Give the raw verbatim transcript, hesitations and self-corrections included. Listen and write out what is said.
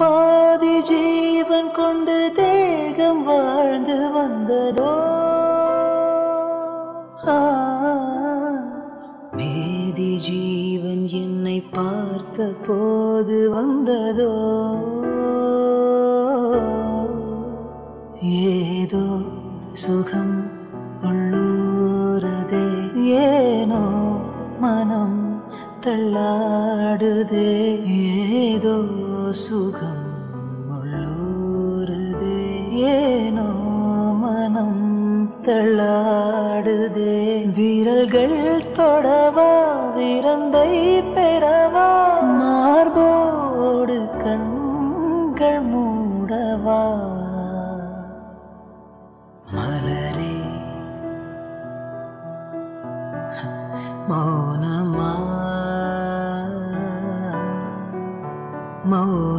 பாதி ஜீவன் கொண்டு தேகம் வாழ்ந்து வந்ததோ மேதி ஜீவன் என்னை பார்த்த போது வந்ததோ ஏதோ சுகம் உள்ளூரதே ஏனோ மனம் தள்ளாடுதே ஏதோ சுகம் உள்ளூரதே ஏனோ மனம் தள்ளாடுதே விரல்கள் தொடவா விரந்தை பெறவா மார்போடு கண்கள் மூடவா மலரே மௌனமா மௌன